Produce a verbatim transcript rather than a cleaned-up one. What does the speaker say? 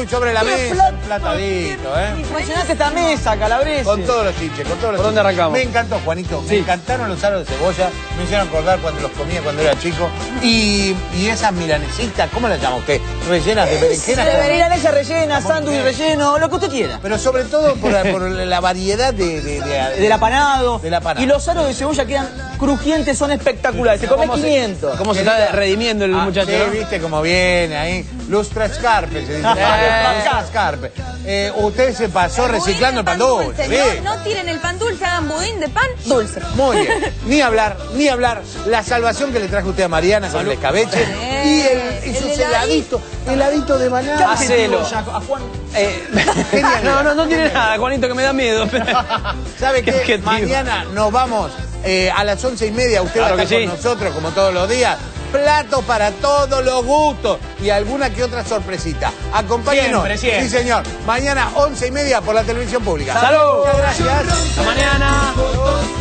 sándwich sobre la mesa, emplatadito, ¿eh? Impresionante esta mesa, Calabrese. Con todos los chiches, con todos los chiches. ¿Por dónde arrancamos? Me encantó, Juanito. Sí. Me encantaron los aros de cebolla. Me hicieron acordar cuando los comía cuando era chico. Y, y esas milanesitas, ¿cómo las llama usted? ¿Rellenas de berenjena? Milanesa rellena, sándwich relleno, lo que usted quiera. Pero sobre todo por, por la variedad de... de, de, de del apanado. Del apanado. Y los aros de cebolla quedan crujientes, son espectaculares. Se come quinientos. ¿Cómo se está redimiendo el muchacho? Sí, viste cómo viene ahí. Lustra Scarpe, se dice. Lustra Scarpe. Eh, usted se pasó el reciclando el pan, pan dulce. dulce no, no tiren el pan dulce, hagan budín de pan dulce. Muy bien. Ni hablar, ni hablar. La salvación que le trajo usted a Mariana con el escabeche. Eh, y el, y el sus heladitos. Heladito de banana. Hacelo. A Juan. Eh, no, no, no tiene nada, Juanito, que me da miedo. ¿Sabe qué? qué Mañana nos vamos eh, a las once y media. Usted claro va a estar sí. con nosotros, como todos los días. Platos para todos los gustos y alguna que otra sorpresita. Acompáñenos. Siempre, siempre. Sí, señor. Mañana once y media por la televisión pública. ¡Salud! Muchas gracias. Hasta mañana.